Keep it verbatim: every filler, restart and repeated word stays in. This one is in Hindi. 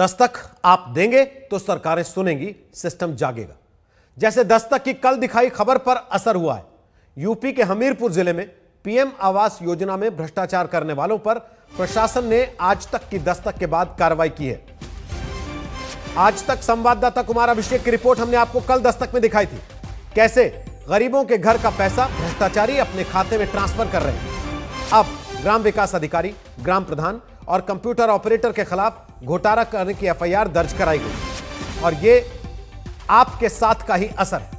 दस्तक आप देंगे तो सरकारें सुनेंगी, सिस्टम जागेगा। जैसे दस्तक की कल दिखाई खबर पर असर हुआ है। यूपी के हमीरपुर जिले में पीएम आवास योजना में भ्रष्टाचार करने वालों पर प्रशासन ने आज तक की दस्तक के बाद कार्रवाई की है। आज तक संवाददाता कुमार अभिषेक की रिपोर्ट हमने आपको कल दस्तक में दिखाई थी, कैसे गरीबों के घर का पैसा भ्रष्टाचारी अपने खाते में ट्रांसफर कर रहे हैं। अब ग्राम विकास अधिकारी, ग्राम प्रधान और कंप्यूटर ऑपरेटर के खिलाफ घोटाला करने की एफ आई आर दर्ज कराई गई, और ये आपके साथ का ही असर है।